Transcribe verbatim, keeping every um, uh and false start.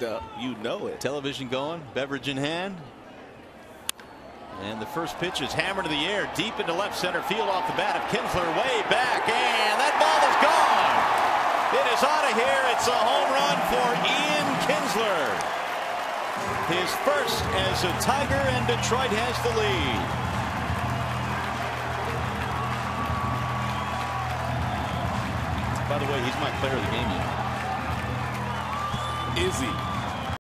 picked up. You know it. Television going, beverage in hand. And the first pitch is hammered to the air, deep into left center field off the bat of Kinsler, way back, and that ball is gone. It is out of here. It's a home run for Ian Kinsler. His first as a Tiger, and Detroit has the lead. By the way, he's my player of the game. Is he?